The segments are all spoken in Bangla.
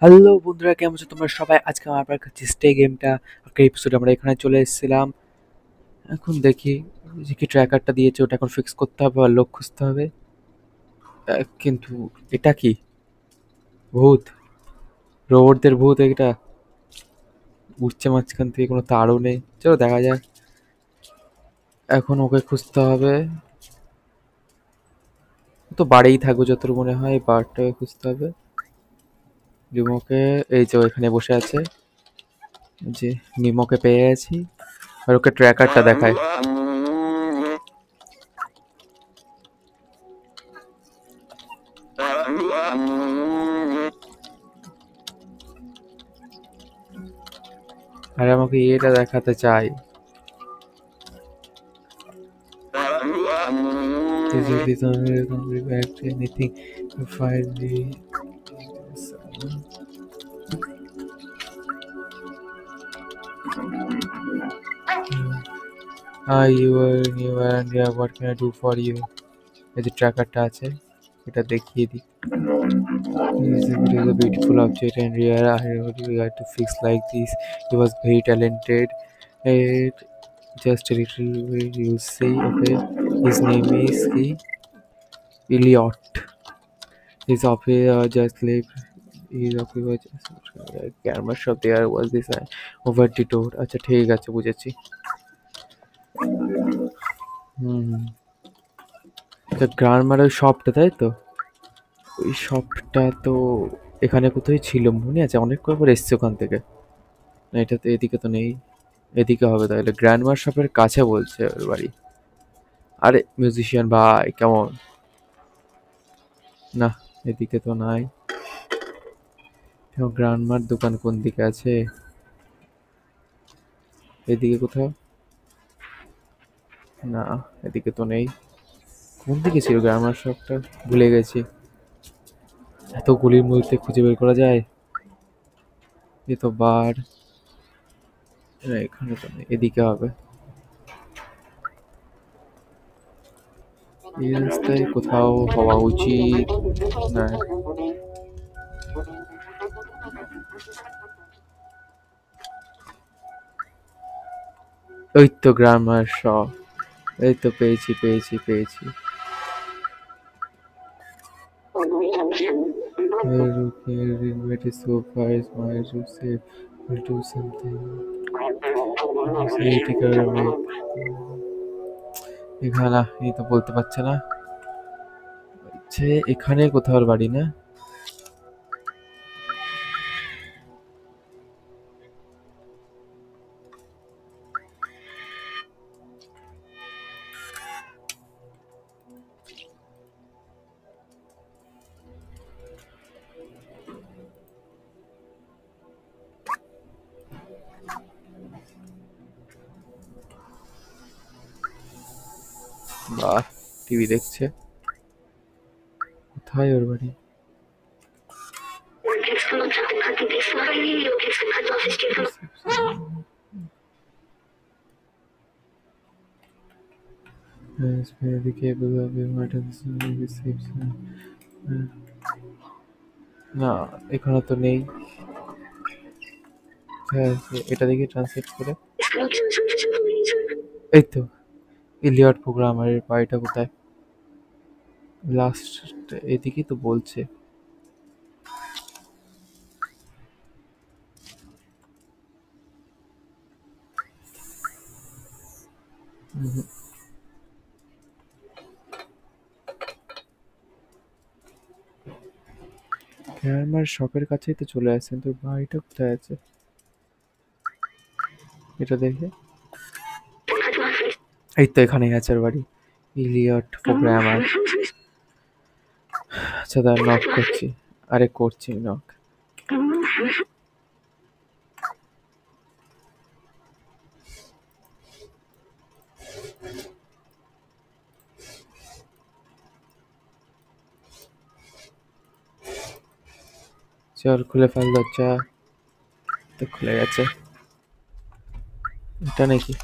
হ্যালো বন্ধুরা, কেমন আছো তোমরা সবাই? আজকে আমার কাছে স্টে গেমটা একটা এপিসোড আমরা এখানে চলে এসেছিলাম। এখন দেখি যে কি ট্র্যাকারটা দিয়েছে ওটা এখন ফিক্স করতে হবে আর লোক খুঁজতে হবে। কিন্তু এটা কি ভূত? রোবটদের ভূত এটা উঠছে মাঝখান থেকে, কোনো তারও নেই। চলো দেখা যাক, এখন ওকে খুঁজতে হবে। তো বাড়িই থাকবো যতটুকু মনে হয়, বারটাকে খুঁজতে হবে। নিমোকে এই যে এখানে বসে আছে, যে নিমোকে পেয়ে আছি। আর ওকে ট্র্যাকারটা দেখায়, আর আমাকে এটা দেখাতে চাই what can I do for you? The tracker আছে, এটা দেখিয়ে দিই। It is a beautiful object and rare. I had to fix like this. He was very talented. It just a little bit you see. Okay, his name is Elliot. His office just left. His office was just camera shop. There was this over the door. আচ্ছা ঠিক আছে, বুঝেছি। গ্রান্ডমারের শপটা, তাই তো? ওই শপটা তো এখানে কোথায় ছিল মনে আছে? অনেক কয়েকবার এসছে ওখান থেকে। না, এটা তো এদিকে তো নেই, এদিকে হবে। তাহলে গ্রান্ডমার শপের কাছে বলছে ওর বাড়ি। আরে মিউজিশিয়ান ভাই কেমন? না এদিকে তো নাই। গ্রান্ডমার দোকান কোন দিকে আছে? এদিকে কোথাও? না এদিকে তো নেই। কোন দিকে ছিল গ্রামার শপটা ভুলে গেছি। এত গুলির মধ্যে খুঁজে বের করা যায়? এ তো বার, এখানে তো নেই, এদিকে হবে। এই রাস্তায় কোথাও হওয়া উচিত না। ওই তো গ্রামার শপ, এই তো পেয়েছি পেয়েছি পেয়েছি। এই তো বলতে পারছে না। আচ্ছা এখানে কোথাও বাড়ি না? টিভি দেখছে। কোথায় ওর বাড়ি? না এখানে তো নেই। এটা দেখি ট্রান্সলেট করে। এই তো ইলিয়ট প্রোগ্রামারের বাড়িটা কোথায়? লাস্ট এদিকে তো বলছে। আমার শপের কাছেই তো চলে আসছেন, তোর বাড়িটা কোথায় আছে? এটা দেখে এই তো এখানেই আছে ওর বাড়ি, ইলিয়ট প্রোগ্রামার। আচ্ছা দাঁড়া নক করছি। আরে করছি নক। চল খুলে ফেল দরজা। তো খুলে গেছে। এটা নাকি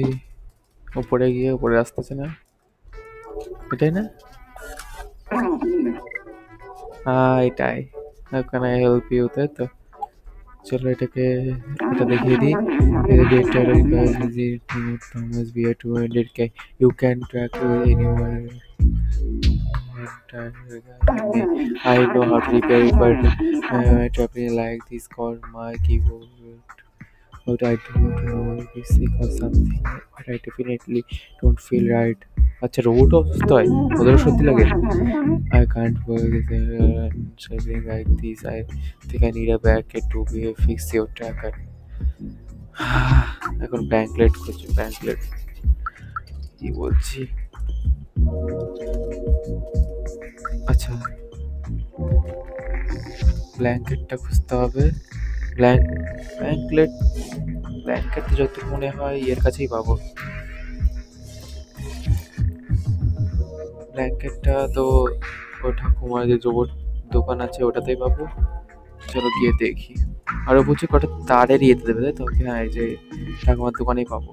এই উপরে গিয়ে উপরে আসতেছে না, এটাই না? হ্যাঁ এটাই। How can I help you? তাই তো। চলো এটাকে এটা দেখিয়ে দিই। You can track anywhere. I know how to repair it, but trapping like this called my keyboard. But I don't know if it's sick or something. But I definitely don't feel right. আচ্ছা রোবট অসুস্থ হয়, ওদেরও সত্যি লাগে। I can't work like this. I think I need a bracket to be fix your tracker. এখন ব্যাংকলেট খুঁজছি, ব্যাংকলেট কি বলছি। আচ্ছা ব্ল্যাঙ্কেটটা খুঁজতে হবে। ব্ল্যাঙ্কলেট ব্ল্যাঙ্কেট যত মনে হয় এর কাছেই পাবো। ব্ল্যাঙ্কেটটা তো ওটা কুমার যে জোবর দোকান আছে ওটাতেই পাবো। চলো গিয়ে দেখি। আরও বলছি কটা তারের ইয়েতে দেবে, তাই তো? হ্যাঁ এই যে ঠাকুমার দোকানেই পাবো।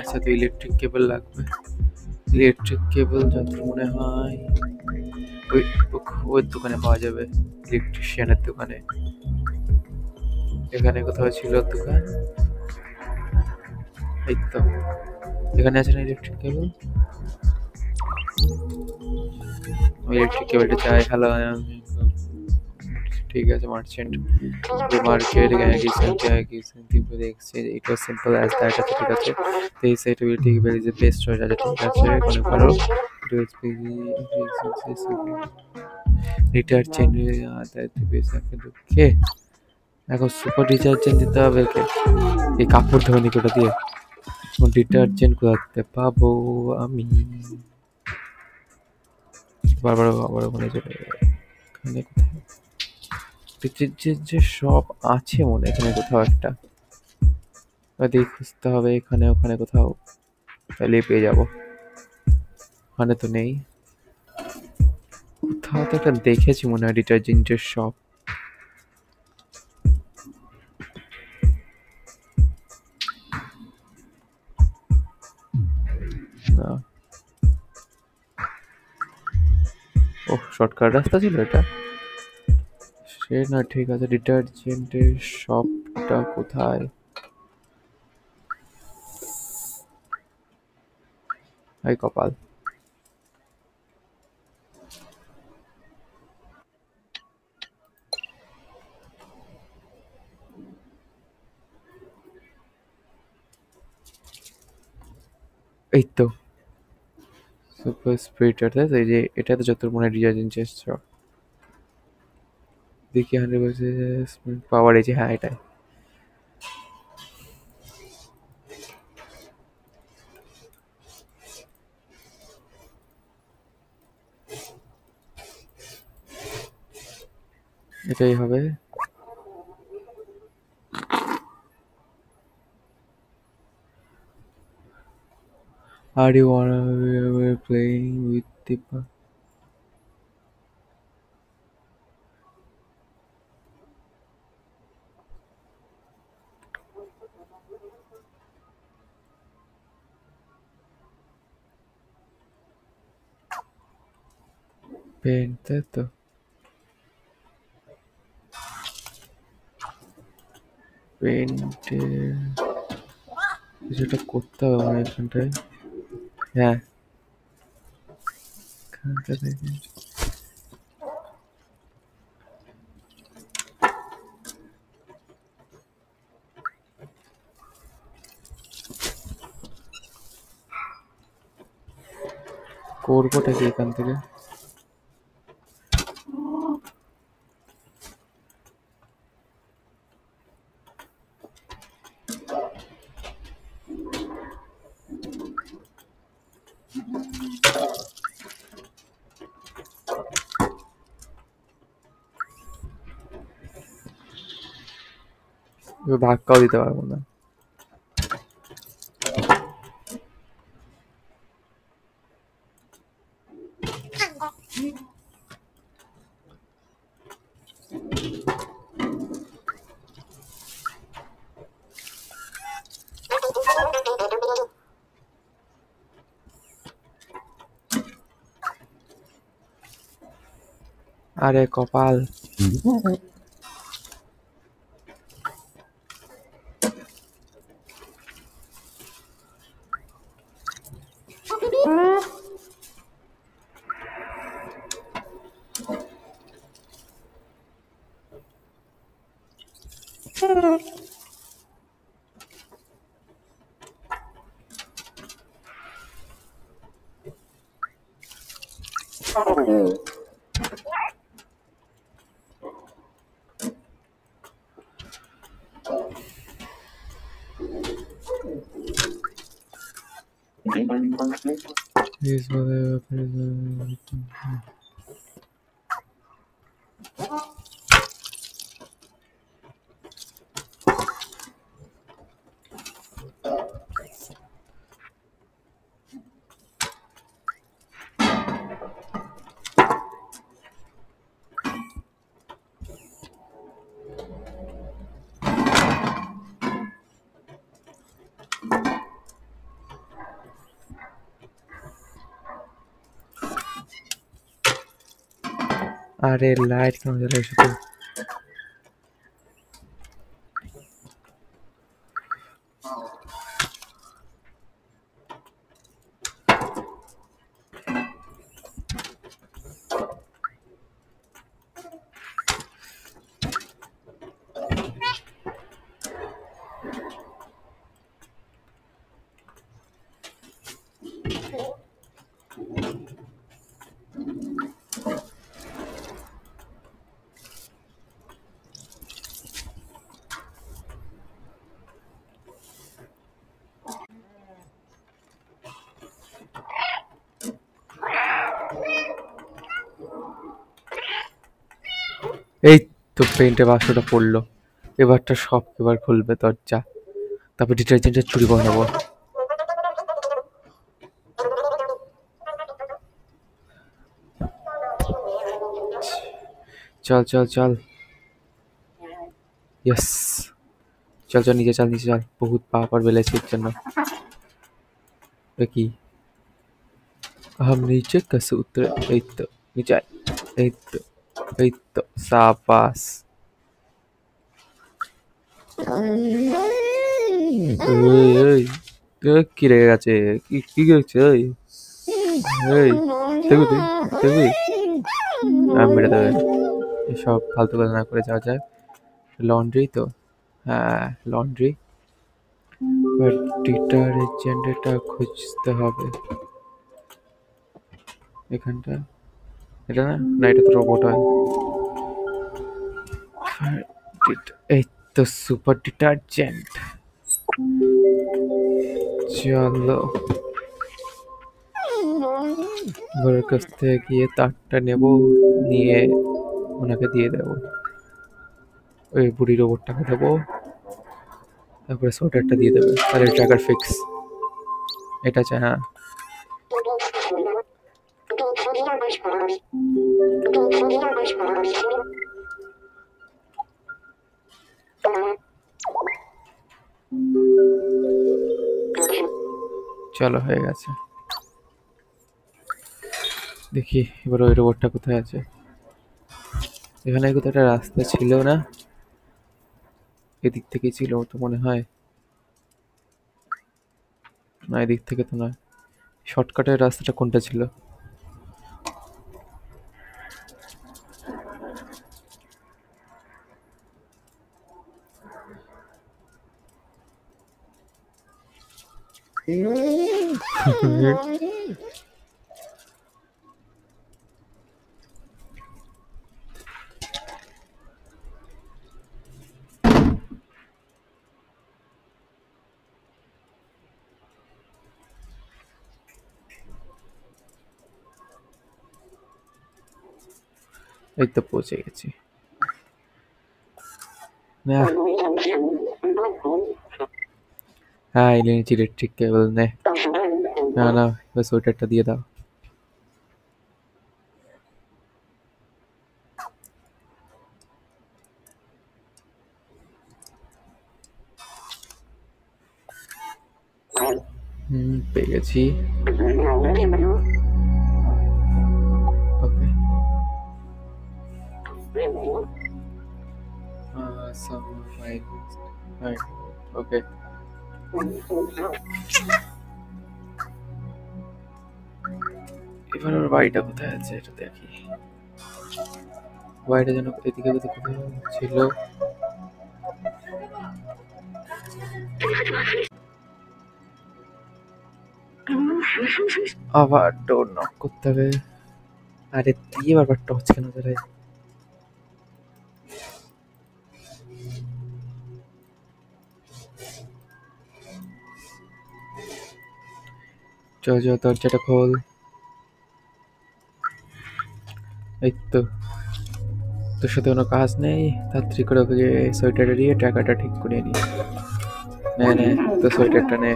আচ্ছা তো ইলেকট্রিক কেবল লাগবে। ইলেকট্রিক কেবল যত মনে হয় ওই ওর দোকানে পাওয়া যাবে, ইলেকট্রিশিয়ানের দোকানে। এখানে কোথাও ছিল দোকান, এই তো এখানে আছে না ইলেকট্রিক কেবল? ইলেকট্রিক কেবলটা চাই। হ্যালো, ঠিক আছে। Merchant market exchange, it was simple as that. আছে ঠিক আছে, তো এই সাইট উইল ঠিক বের ইজ দ্য বেস্ট চয়েস। আছে ঠিক আছে, মনে করো রিটার চেঞ্জ কে এখন সুপার ডিটারজেন্ট দিতে হবে। এই কাপড় ধোয়া নিকটা দিয়ে ডিটারজেন্ট কোথাতে পাবো আমি? বারবার বারবার মনে চলে এখানে যে সব আছে মনে। এখানে কোথাও একটা দিয়ে খুঁজতে হবে, এখানে ওখানে কোথাও, তাহলে পেয়ে যাবো। ওখানে তো নেই, কোথাও তো একটা দেখেছি মনে হয় ডিটারজেন্টের শপ। ও শর্টকাট রাস্তা ছিল এটা, সে না? ঠিক আছে, ডিটারজেন্টের শপটা কোথায়? এই কপাল, এই তো সুপার স্প্রেটার। তাই যে এটা তো যত মনে ডিটারজেন্ট শপ দেখি। 100% পাওয়ার এই যে, হ্যাঁ এটাই। এটাই হবে। Are you wanna playing with Deepa? Penteto. Pente. যেটা করতে হবে এখানটায়, হ্যাঁ এখানটা থেকে করবোটা কি? এখান থেকে ধাক্কাও দিতে পারবো না। আরে কপাল। This was a अरे लाइट क्यों जल रही है? এই তো পেন্টের বাক্সটা পড়লো, এবারটা সব এবার খুলবে দরজা, তারপর ডিটারজেন্টের চুরি বানাবো। চল চল চল, ইয়েস চল চল, নিচে চল নিচে চল, বহুত পাওয়ার বেলেছে এর জন্য। কি আম নিচে কাছে উত্তরে, এই তো নিচে, এই তো Eita, sapas. Ei, ei, que legal, che. Que legal, che. Ei, teve, teve. Ah, mira, teve. Shop, falta coisa na cura, já, já. Laundry, to. Ah, laundry. But detergent, এটা খুঁজতে হবে। এখানটা। এটা না, না এটা তো রোবট হয়। এই তো সুপার ডিটারজেন্ট। চলো ঘরের কাছ থেকে গিয়ে তারটা নেব, নিয়ে ওনাকে দিয়ে দেব, ওই বুড়ি রোবটটাকে দেবো, তারপরে সোয়েটারটা দিয়ে দেবে। আর এটা একটা ফিক্স, এটা চাই। হ্যাঁ চলো হয়ে গেছে। দেখি এবার ওই রোবটটা কোথায় আছে। এখানে কোথাও একটা রাস্তা ছিল না, এদিক থেকে ছিল তো মনে হয়, না এদিক থেকে তো নয়, শর্টকাটের রাস্তাটা কোনটা ছিল? এই তো পৌঁছে গেছি। হ্যাঁ ইলেকট্রিক ইলেকট্রিক কেবল নে, না না বাস ওইটারটা দিয়ে দাও। পেয়ে গেছি। Right. Okay. এবার বাড়িটা কোথায় আছে এটা দেখি। বাড়িটা যেন এদিকে কোথায় ছিল। আবার ডোর নক করতে হবে। আরে তুই বারবার টর্চ কেন ধরে? চল দরজাটা খোল। এই তো তোর সাথে কোনো কাজ নেই, তাড়াতাড়ি করে ওকে সোয়েটারটা দিয়ে টাকাটা ঠিক করে নি। নে তো সোয়েটারটা নে।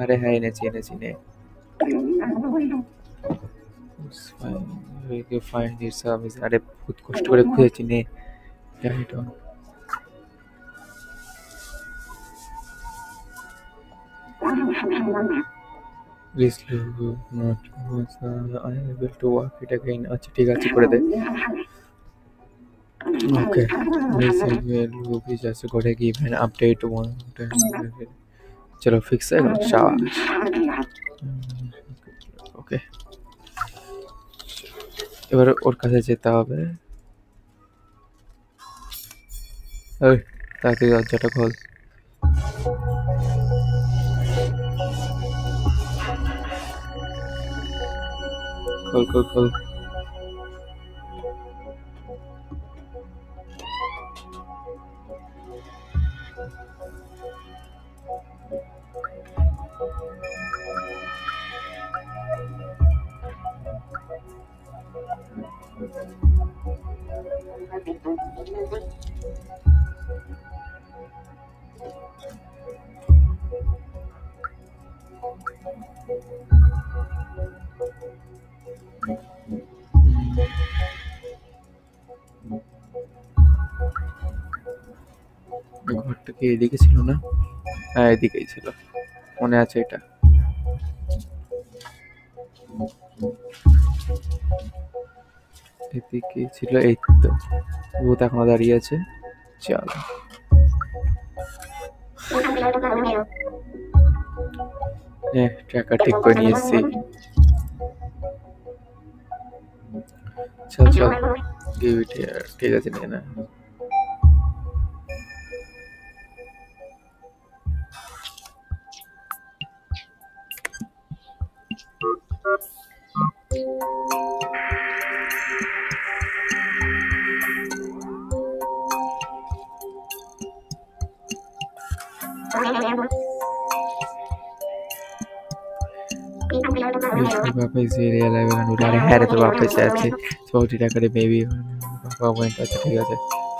আরে হ্যাঁ এনেছি এনেছি নে। আরে বহুত কষ্ট করে খুঁজেছি নে। আচ্ছা ঠিক আছে করে দে। ওকে ঘরে গিয়ে আপডেট চলো ফিক্স হয়ে গেল। ওকে এবার ওর কাছে যেতে হবে। তাকে দরজাটা খোল। খোল খোল খোল। ঘরটা কি এদিকে ছিল না? হ্যাঁ এদিকেই ছিল, মনে আছে এটা। এদিকে ছিল। এই তো ভূত এখনো দাঁড়িয়ে আছে। চল টাকা ঠিক করে নিয়ে এসছি। চল চল ঠিক আছে নিয়ে না।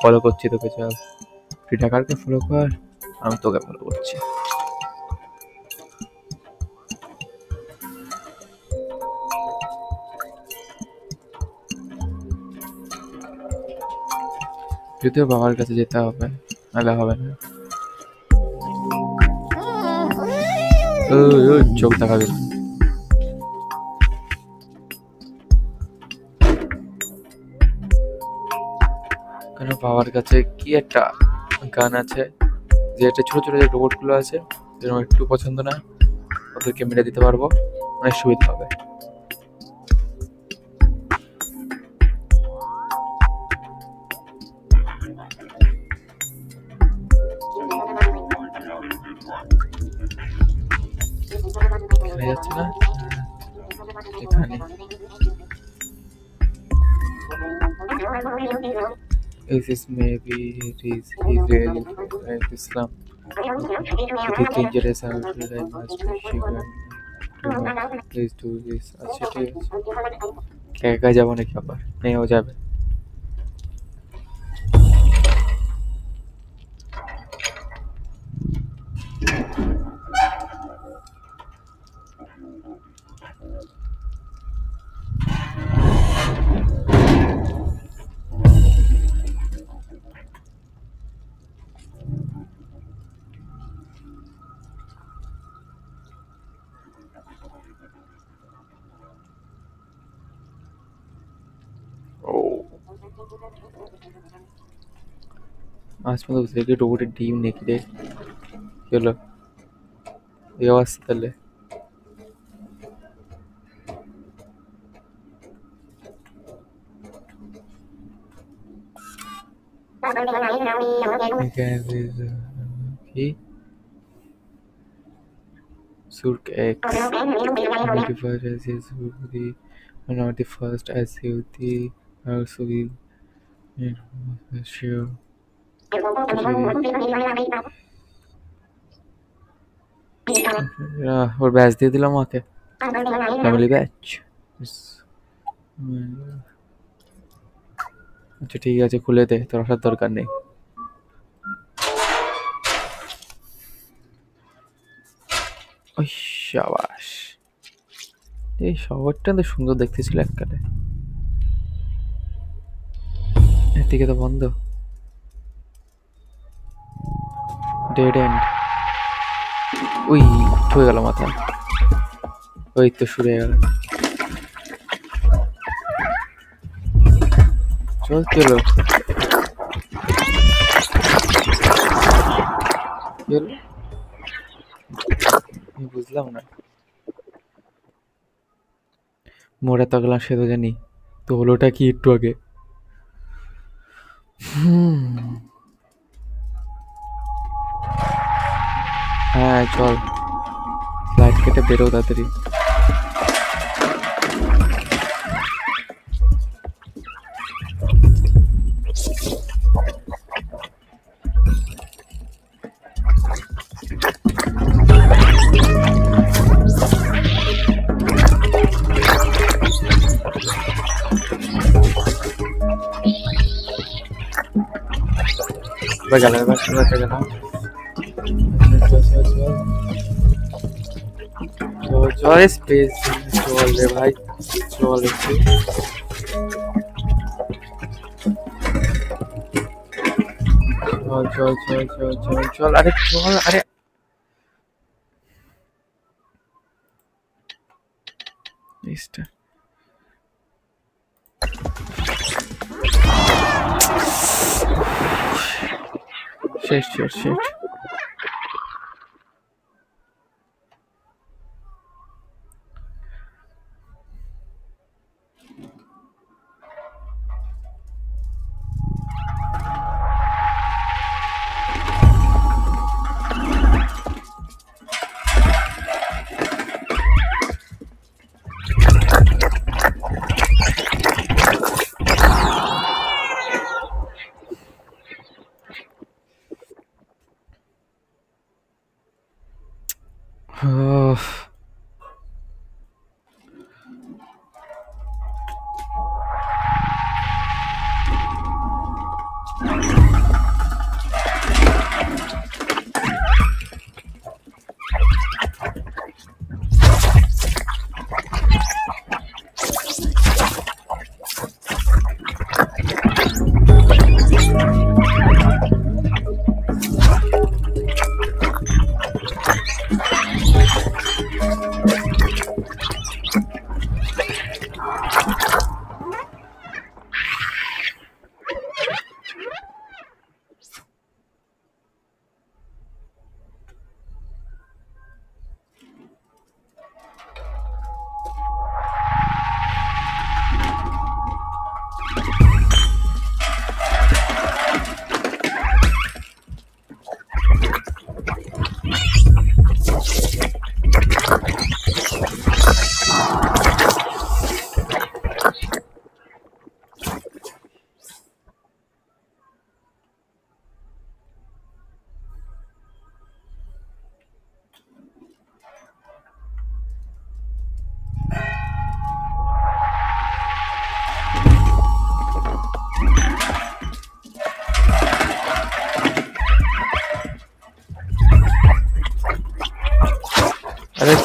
ফলো করছি তোকে। চল তুই টাকারকে ফলো কর, আমি তোকে ফলো করছি। যদিও বাবার কাছে যেতে হবে, নাহলে হবে না। চোখ দেখাবে। কেন বাবার কাছে কি একটা গান আছে যে একটা ছোট ছোট যে রোবট গুলো আছে যেন একটু পছন্দ না, ওদেরকে মেরে দিতে পারবো, অনেক সুবিধা হবে। This maybe it is Israeli Islam. It is dangerous and I must be sure. Do not please do this. अच्छा ठीक है क्या जाओ ना क्या पर नहीं हो जाए। आसपास दूसरे की रोड डीम निकले चलो व्यवस्था not the first as you the also we sure और बैच दे दिला मां के फैमिली बैच अच्छा ठीक है खुले थे थोड़ा सा दरकार नहीं शाबाश এই শহরটা তো সুন্দর দেখতে ছিল এককালে এদিকে তো বন্ধ ডেড এন্ড ওই হয়ে গেল মাথা ওই তো শুরু হয়ে গেল চল চলো বুঝলাম না মোড়া তাকলাম সে তো জানি তো হলোটা কি একটু আগে হ্যাঁ চল লাইট কেটে বেরো তাড়াতাড়ি Bagala, bagala, bagala. Chole space, chole bhai, chole chole. Arey chole, arey. Next. Shit, shit, shit.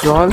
All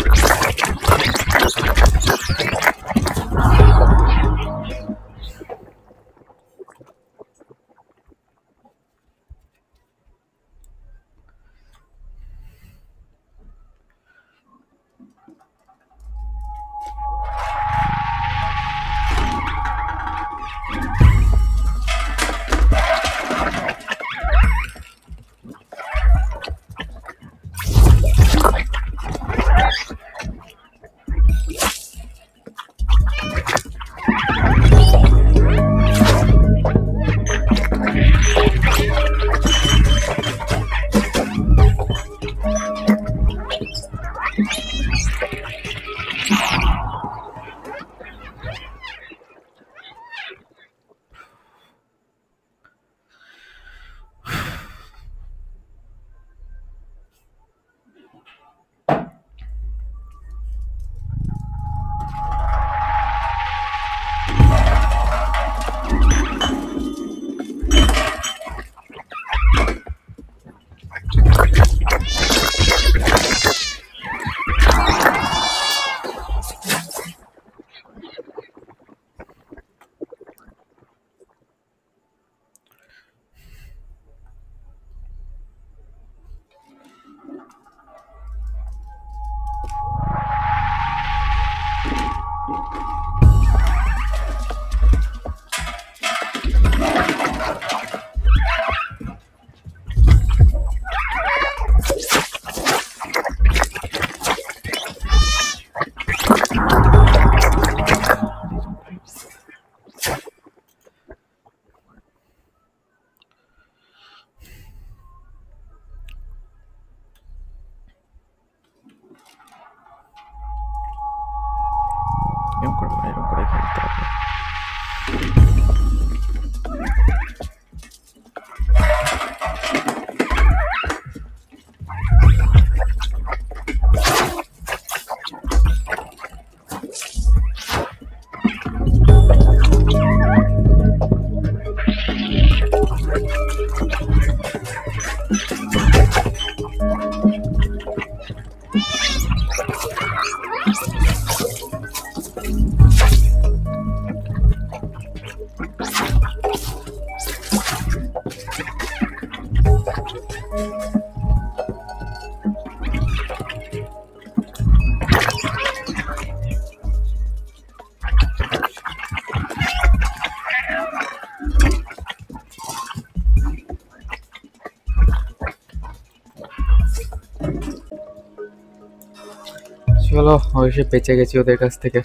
চলো ওই সে বেঁচে গেছি ওদের কাছ থেকে।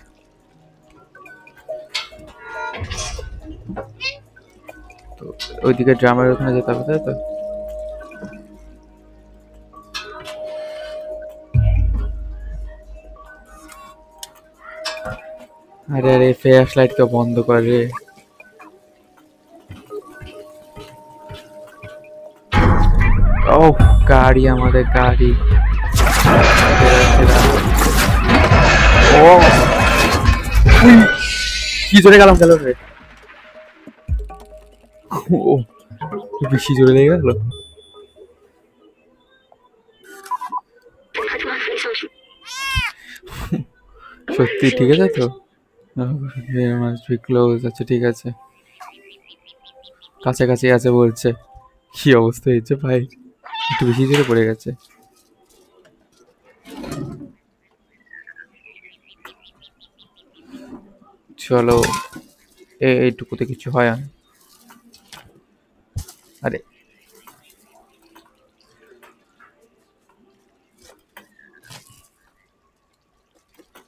তো ওইদিকে ড্রামের ওখানে যেতে হবে, তাই তো? আরে আরে ফ্ল্যাশ লাইট কে বন্ধ কর রে। ও গাড়ি, আমাদের গাড়ি। কি জোরে গেলাম গেল রে, ও বেশি জোরে লেগে গেল। সত্যি ঠিক আছে তো, আচ্ছা ঠিক আছে, কাছাকাছি আছে বলছে। কি অবস্থা হয়েছে ভাই, একটু বেশি জোরে পড়ে গেছে। চলো এইটুকুতে কিছু হয়। আরে এদিকে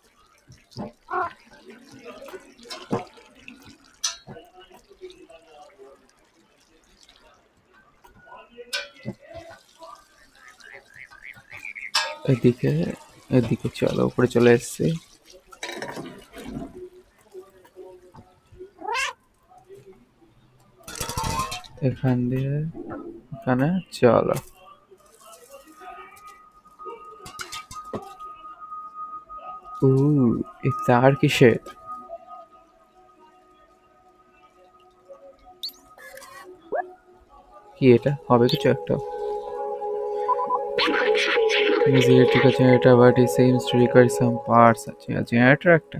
এদিকে চলো, উপরে চলে এসছে। এখান দিয়ে এখানে চলো, তার কিসে কি এটা হবে কিছু একটা। ঠিক আছে এটা, but it seems to require some parts. আছে আছে এটা একটা,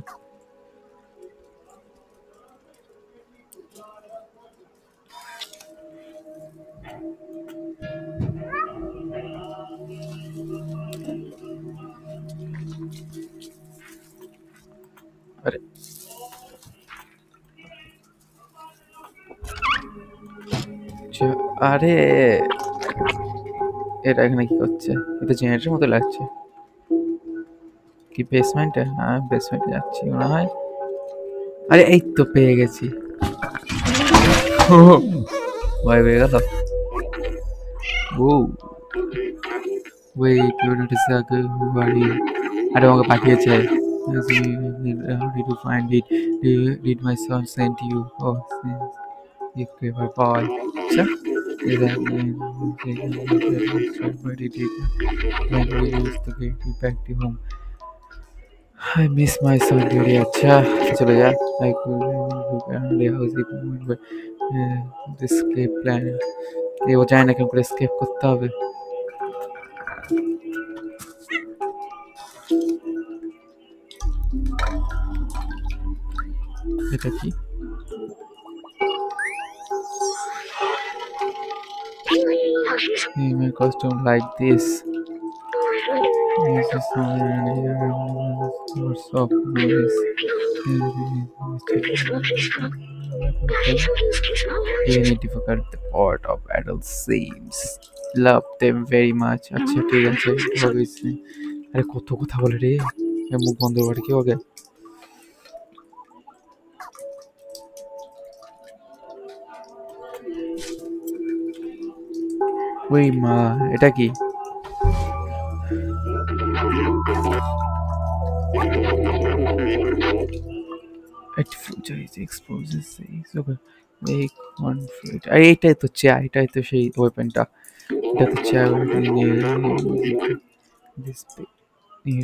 আরে এটা এখানে কি হচ্ছে? এটা জেনারেটরের মতো লাগছে। কি বেসমেন্টে? হ্যাঁ বেসমেন্টে যাচ্ছি মনে হয়। আরে এই তো পেয়ে গেছি, ভয় পেয়ে গেল। আরে আমাকে পাঠিয়েছে। জানি না কেমন করে এসকেপ করতে হবে। এটা কি? Hey, my costume like this. difficult part of adult seems. Love them very much. अच्छा ठीक है ठीक है इसने अरे कोतो को था बोल रही है ये मुंह बंद हो गया क्या वही माँ इटा की At future it exposes things. Okay, make one fruit. I ate to chai, I to she opened up. This is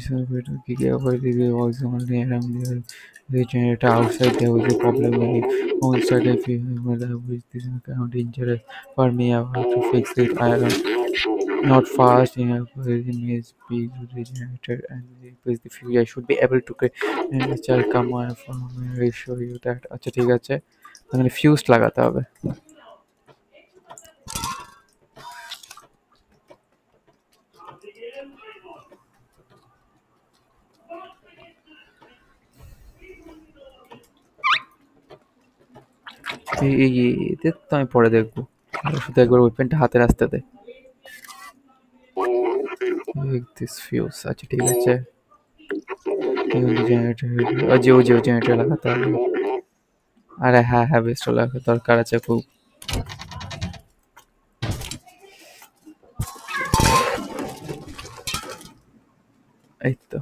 a bit of giga, but it was only around the generator outside. There was a problem with also the female with this account dangerous for me. I want to fix it. I am not fast enough. The speed regenerated and replace the fuel. I should be able to create a child come on from me. I will show you that. Okay, I'm going to fuse lagata. ये तो मैं पढ़े देखूं तो एक बार वेपन हाथे रास्ते दे एक दिस फ्यूज अच्छा ठीक है जनरेटर अजी ओ जो जनरेटर लगाता है अरे हाँ हाँ बेस्ट लगा दरकार है खूब ऐसा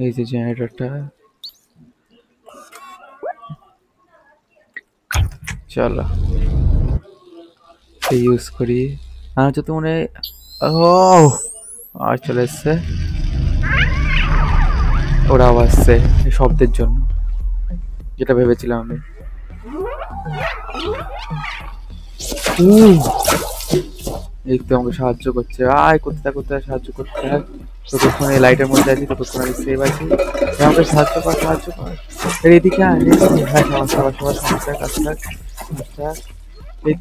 Is the generator? Chala. They use curry. I'm just going Oh, actually, sir. Or I was say, shop the John. Get away with Chilami. एक तो हमको शार्प जो करते हैं आह कुत्ता कुत्ता शार्प जो करते हैं तो कुछ में लाइटर मोड़ जाती है तो कुछ में सेव आती है यहाँ पे शार्प जो कर ये दिखा ये तो है नमस्कार नमस्कार नमस्कार नमस्कार ये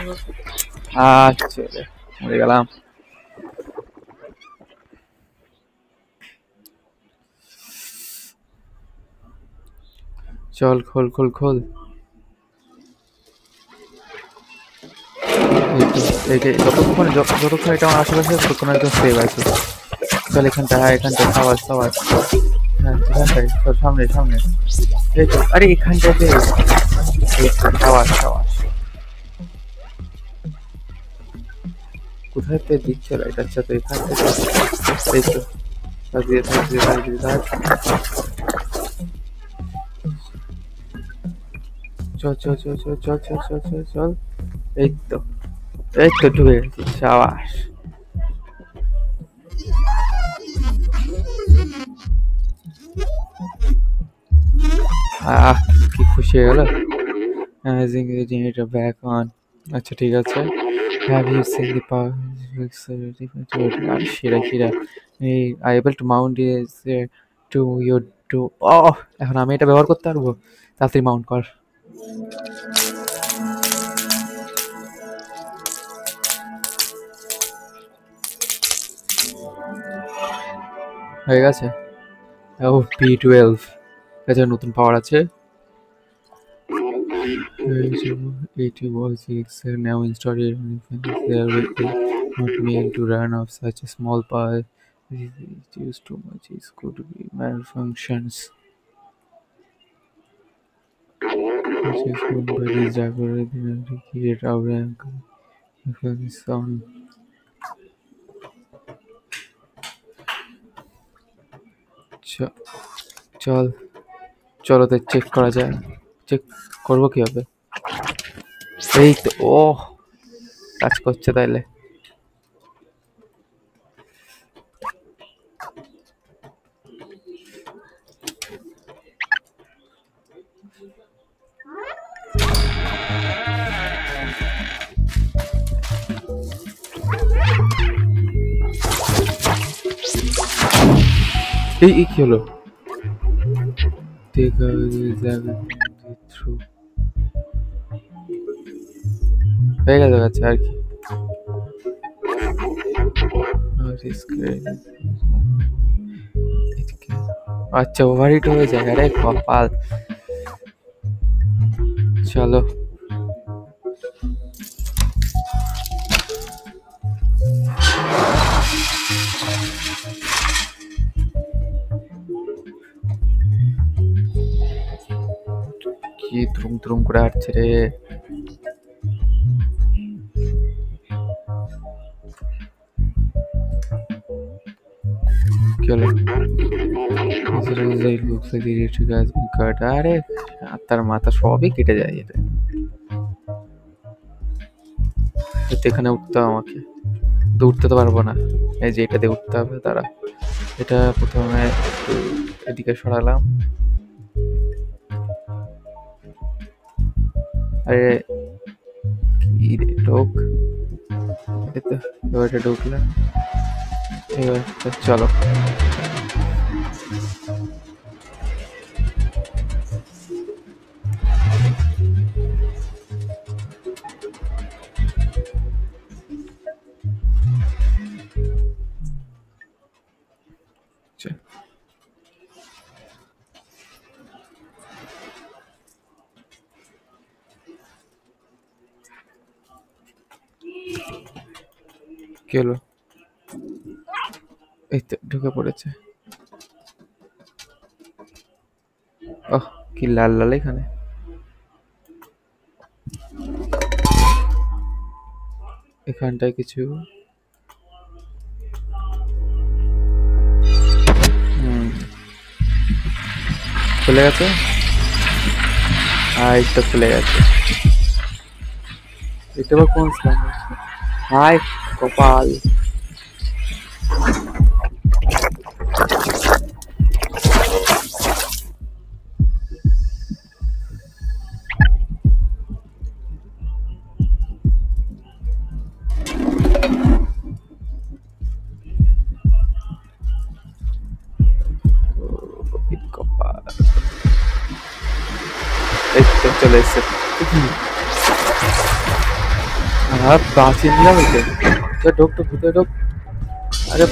तो आह चले मुझे गलाम चल खोल खोल खोल এইটা যতক্ষণ যতক্ষণ এটা আমার আশেপাশে ততক্ষণ একদম সেভ আছে চল এখানটা হ্যাঁ এখানটা আওয়াজ আওয়াজ হ্যাঁ ঠিক আছে সামনে সামনে এই তো আরে এখানটাতে আওয়াজ আওয়াজ কোথায় তে দিচ্ছে এটা আচ্ছা তো এখানটা এই তো সাজিয়ে সাজিয়ে সাজিয়ে চল চল চল চল চল চল চল চল এই তো Esto tuve, chavas. Ah, qué cuchillo. I think the generator back on. अच्छा ठीक है अच्छा. Have you seen the power? Ah, shira shira. I able to mount this to your to. Oh, এখন আমি এটা ব্যবহার করতে পারবো. তাড়াতাড়ি mount কর. হয়ে গেছে ও P12 এটা নতুন পাওয়ার আছে it was now installed there with not meant to run off such a small power it used too much it could be malfunctions this could be disabled and create our sound चल चलो तो चेक करा जाए चेक करबो কি হবে এই তো ওহ কাজ করছে তাইলে এই কি হলো take everything through. Where is the charge? Drum crack today. Kill it. It looks like the issue has been cut. After Mata Shobi, it is a taken out. Dutta Barbona, a Jeta de Utta Vetara. It put on a education alarm. I eat a dog. It's a dog. It's a cholo. Hello. It's ঢুকে পড়েছে ওহ কি লাল লাল এখানে এখানটায় কিছু চলে গেছে আই তো চলে গেছে এটা বা কোন slam Hi, Gopal. I have passed in love again. The doctor put the dog at a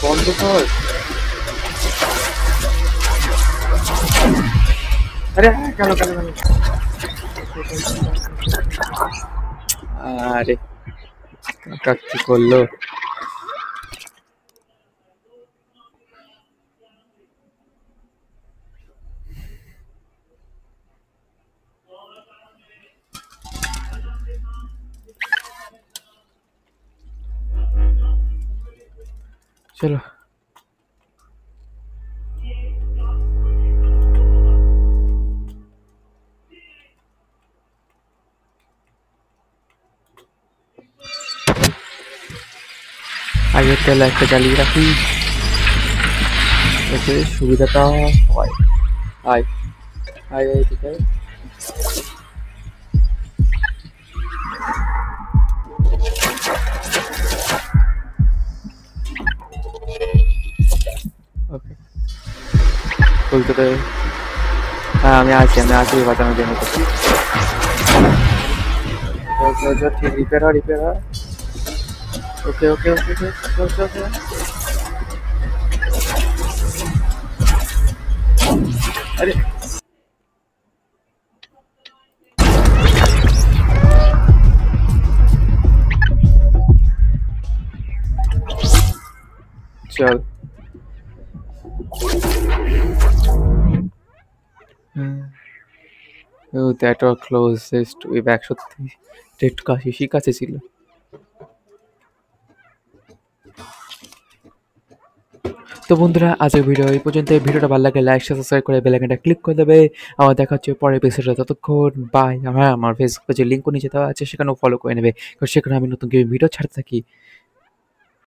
bond to her. चलो आइए तो लाइक पे डालिए रखी ऐसे सुविधा का है हाय हाय ठीक है बोलते थे हां मैं आज ही बताऊं देने को तो जो ठीक रिपेयर है ओके ओके ओके चलो चलो अरे चल Oh, that was closest to be back. She got a seal. The Bundra as a video, put a bit of a like a lash as a circle, and a click on the way. Our Dakachi party pieces of the code by Yamar face, which a link on each other, she can follow anyway, because she can have not to give video charts the key.